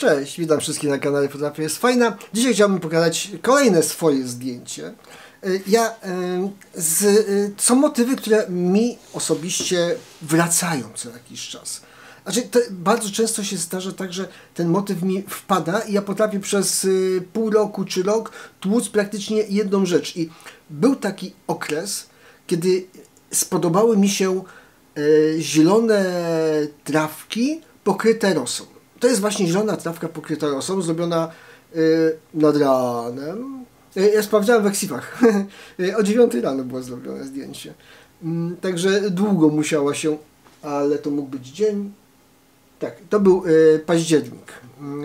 Cześć, witam wszystkich na kanale Fotografia jest Fajna. Dzisiaj chciałbym pokazać kolejne swoje zdjęcie. Są motywy, które mi osobiście wracają co jakiś czas. Znaczy, bardzo często się zdarza tak, że ten motyw mi wpada i ja potrafię przez pół roku czy rok tłuc praktycznie jedną rzecz. I był taki okres, kiedy spodobały mi się zielone trawki pokryte rosą. To jest właśnie zielona trawka pokryta rosą, zrobiona nad ranem. Ja sprawdzałem w eksifach. O 9 rano było zrobione zdjęcie. Także długo musiała się... Ale to mógł być dzień... Tak, to był październik.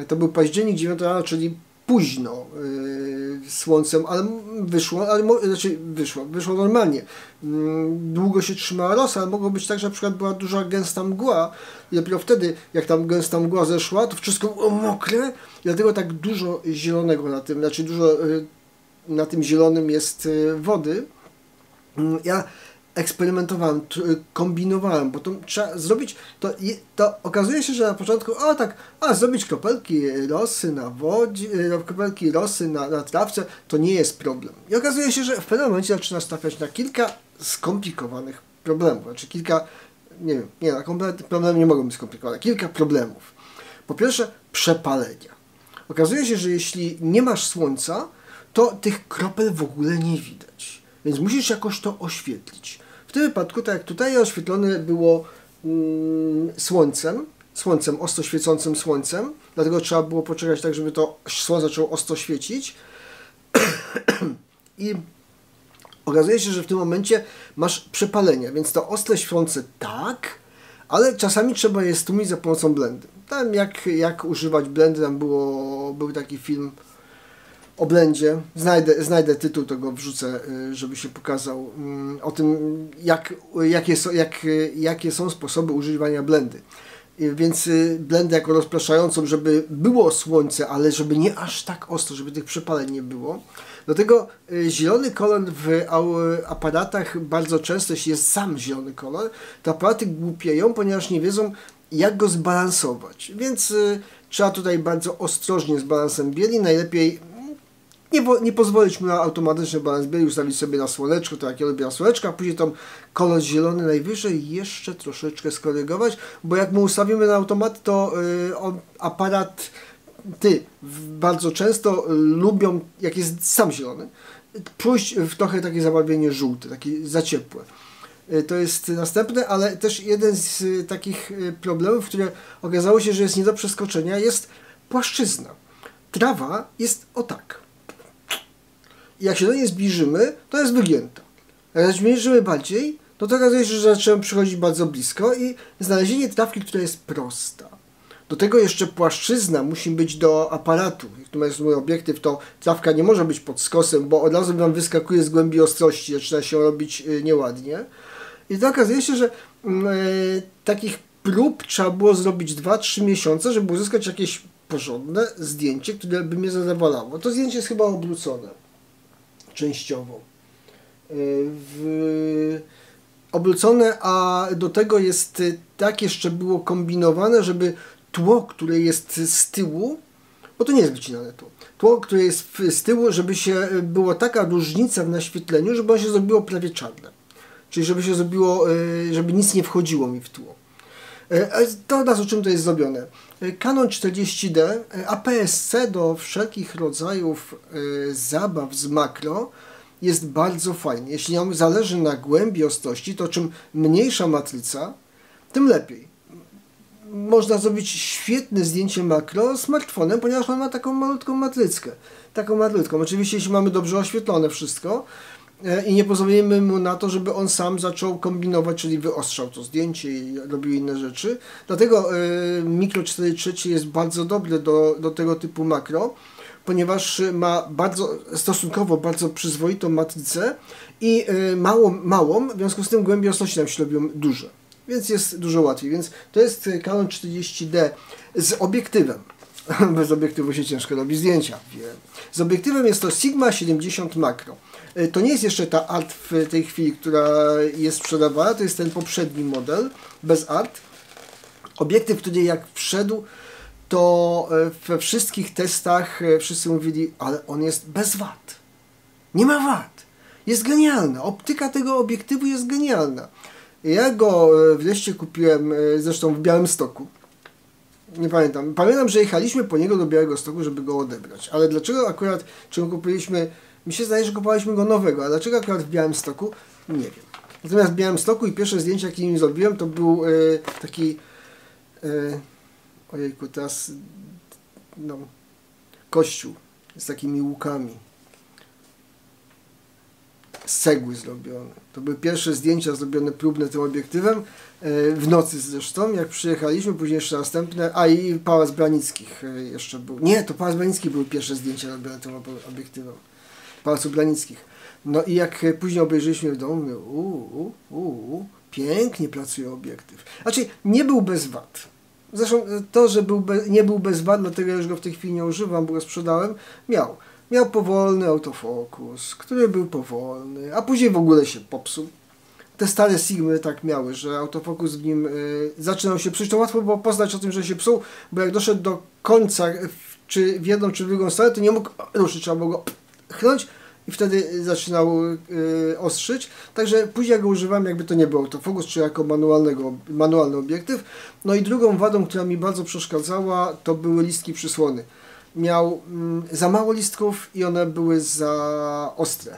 To był październik 9 rano, czyli późno słońcem, ale wyszło, znaczy wyszło normalnie. Długo się trzymała rosa, ale mogło być tak, że na przykład była duża gęsta mgła i dopiero wtedy, jak tam gęsta mgła zeszła, to wszystko było mokre, dlatego tak dużo zielonego na tym, znaczy dużo na tym zielonym jest wody. Ja eksperymentowałem, kombinowałem, bo to trzeba zrobić, to okazuje się, że na początku, zrobić kropelki rosy na wodzie, kropelki rosy na trawce, to nie jest problem. I okazuje się, że w pewnym momencie zaczyna stawiać na kilka skomplikowanych problemów, znaczy kilka, na kompletny problem nie mogą być skomplikowane, kilka problemów. Po pierwsze, przepalenia. Okazuje się, że jeśli nie masz słońca, to tych kropel w ogóle nie widać, więc musisz jakoś to oświetlić. W tym wypadku, tak jak tutaj, oświetlone było słońcem, ostro świecącym słońcem, dlatego trzeba było poczekać tak, żeby to słońce zaczęło ostro świecić. I okazuje się, że w tym momencie masz przepalenia, więc to ostre świecące tak, ale czasami trzeba je stłumić za pomocą blendy. Tam jak używać blendy, tam był taki film o blendzie, znajdę tytuł, to go wrzucę, żeby się pokazał, o tym, jakie są sposoby używania blendy. Więc blendę jako rozpraszającą, żeby było słońce, ale żeby nie aż tak ostro, żeby tych przepaleń nie było. Dlatego zielony kolor w aparatach bardzo często, jeśli jest sam zielony kolor, to aparaty głupieją, ponieważ nie wiedzą, jak go zbalansować. Więc trzeba tutaj bardzo ostrożnie z balansem bieli, najlepiej nie pozwolić mu na automatyczny balans bieli, ustawić sobie na słoneczko, tak jak ja lubię na słoneczko, a później tam kolor zielony najwyżej jeszcze troszeczkę skorygować, bo jak mu ustawimy na automat, to aparaty bardzo często lubią, jak jest sam zielony, pójść w trochę takie zabarwienie żółte, takie za ciepłe. To jest następne, ale też jeden z takich problemów, które okazało się, że jest nie do przeskoczenia, jest płaszczyzna. Trawa jest o tak. I jak się do niej zbliżymy, to jest wygięta. Jak się zbliżymy bardziej, to okazuje się, że zaczynamy przychodzić bardzo blisko i znalezienie trawki, która jest prosta. Do tego jeszcze płaszczyzna musi być do aparatu. Jak tu jest mój obiektyw, to trawka nie może być pod skosem, bo od razu nam wyskakuje z głębi ostrości, zaczyna się robić nieładnie. I to okazuje się, że takich prób trzeba było zrobić 2-3 miesiące, żeby uzyskać jakieś porządne zdjęcie, które by mnie zadowalało. To zdjęcie jest chyba obrócone. Częściowo obrócone, a do tego jest tak jeszcze było kombinowane, żeby tło, które jest z tyłu, bo to nie jest wycinane tło, które jest z tyłu, żeby się była taka różnica w naświetleniu, żeby ono się zrobiło prawie czarne, czyli żeby się zrobiło, żeby nic nie wchodziło mi w tło. To nas o czym to jest zrobione. Canon 40D, APS-C do wszelkich rodzajów zabaw z makro jest bardzo fajny. Jeśli nam zależy na głębi ostrości, to czym mniejsza matryca, tym lepiej. Można zrobić świetne zdjęcie makro smartfonem, ponieważ on ma taką malutką matryckę. Taką matryczką. Oczywiście jeśli mamy dobrze oświetlone wszystko i nie pozwolimy mu na to, żeby on sam zaczął kombinować, czyli wyostrzał to zdjęcie i robił inne rzeczy. Dlatego mikro 4/3 jest bardzo dobre do tego typu makro, ponieważ ma stosunkowo bardzo przyzwoitą matrycę i małą, w związku z tym głębie ostrości nam się robią duże, więc jest dużo łatwiej. Więc to jest Canon 40D z obiektywem. Bez obiektywu się ciężko robi zdjęcia. Z obiektywem jest to Sigma 70 Macro. To nie jest jeszcze ta Art w tej chwili, która jest sprzedawana, to jest ten poprzedni model bez Art. Obiektyw, który jak wszedł, to we wszystkich testach wszyscy mówili, ale on jest bez wad. Nie ma wad. Jest genialna. Optyka tego obiektywu jest genialna. Ja go wreszcie kupiłem, zresztą w Białymstoku. Nie pamiętam. Pamiętam, że jechaliśmy po niego do Białegostoku, żeby go odebrać. Ale dlaczego akurat, czy go kupiliśmy... Mi się zdaje, że kupowaliśmy go nowego, a dlaczego akurat w Białymstoku? Nie wiem. Natomiast w Białymstoku i pierwsze zdjęcie, jakie im zrobiłem, to był taki... ojejku, teraz... No... Kościół. Z takimi łukami. Z cegły zrobione. To były pierwsze zdjęcia zrobione próbne tym obiektywem. W nocy zresztą, jak przyjechaliśmy, później jeszcze następne, a i Pałac Branickich jeszcze był. Nie, to Pałac Branickich były pierwsze zdjęcia robione tym obiektywem. Pałacu Branickich. No i jak później obejrzeliśmy w domu, mówię, pięknie pracuje obiektyw. Znaczy, nie był bez wad. Zresztą to, że nie był bez wad, dlatego ja już go w tej chwili nie używam, bo go sprzedałem, miał. Miał powolny autofokus, który był powolny, a później w ogóle się popsuł. Te stare Sigmy tak miały, że autofokus w nim zaczynał się psuć. To łatwo było poznać o tym, że się psuł, bo jak doszedł do końca, czy w jedną, czy w drugą stronę, to nie mógł ruszyć, trzeba było go chnąć i wtedy zaczynał ostrzyć. Także później jak go używałem, jakby to nie był autofokus, czy jako manualny obiektyw. No i drugą wadą, która mi bardzo przeszkadzała, to były listki przysłony. Miał za mało listków i one były za ostre.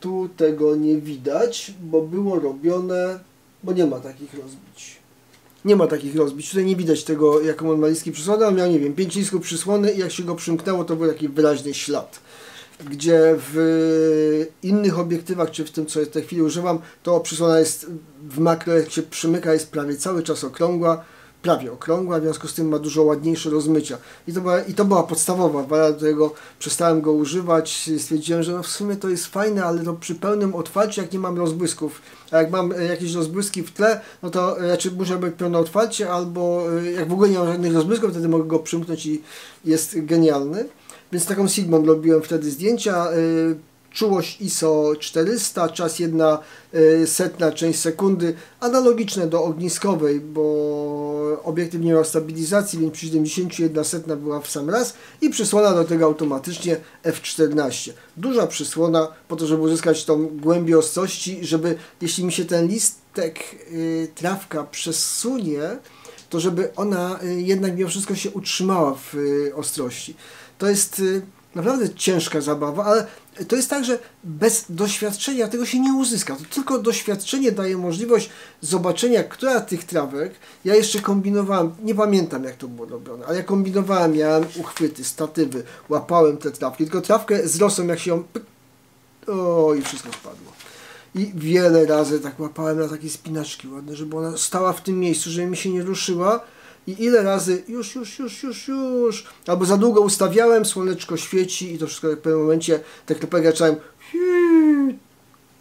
Tu tego nie widać, bo było robione, bo nie ma takich rozbić. Nie ma takich rozbić. Tutaj nie widać tego, jaką on ma listki przysłony, ale miał, nie wiem, 5 listków przysłony i jak się go przymknęło, to był taki wyraźny ślad. Gdzie w innych obiektywach, czy w tym, co w tej chwili używam, to przysłona jest w makro, jak się przymyka, jest prawie cały czas okrągła. Prawie okrągła, w związku z tym ma dużo ładniejsze rozmycia. I to była podstawowa wada, do którego przestałem go używać. Stwierdziłem, że no w sumie to jest fajne, ale to przy pełnym otwarciu, jak nie mam rozbłysków. A jak mam jakieś rozbłyski w tle, no to raczej muszę mieć pełne otwarcie, albo jak w ogóle nie mam żadnych rozbłysków, wtedy mogę go przymknąć i jest genialny. Więc taką Sigmą robiłem wtedy zdjęcia. Czułość ISO 400, czas 1/100 część sekundy, analogiczne do ogniskowej, bo obiektyw nie miał stabilizacji, więc przy 70 1/100 była w sam raz i przysłona do tego automatycznie F14. Duża przysłona po to, żeby uzyskać tą głębię ostrości, żeby jeśli mi się ten listek, trawka przesunie, to żeby ona jednak mimo wszystko się utrzymała w ostrości. To jest naprawdę ciężka zabawa, ale to jest tak, że bez doświadczenia tego się nie uzyska. To tylko doświadczenie daje możliwość zobaczenia, która tych trawek. Ja jeszcze kombinowałem, nie pamiętam jak to było robione, ale ja kombinowałem, miałem uchwyty, statywy, łapałem te trawki, tylko trawkę z rosą, jak się ją... O, i wszystko spadło. I wiele razy tak łapałem na takie spinaczki ładne, żeby ona stała w tym miejscu, żeby mi się nie ruszyła. I ile razy już, albo za długo ustawiałem, słoneczko świeci i to wszystko w pewnym momencie te kropelki zaczynałem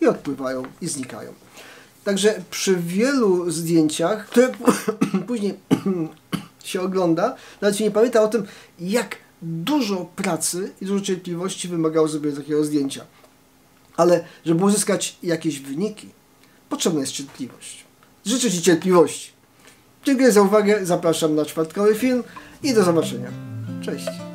i odpływają i znikają. Także przy wielu zdjęciach, które później się ogląda, nawet się nie pamięta o tym, jak dużo pracy i dużo cierpliwości wymagało zrobienia takiego zdjęcia. Ale żeby uzyskać jakieś wyniki, potrzebna jest cierpliwość. Życzę Ci cierpliwości. Dziękuję za uwagę, zapraszam na czwartkowy film i do zobaczenia. Cześć!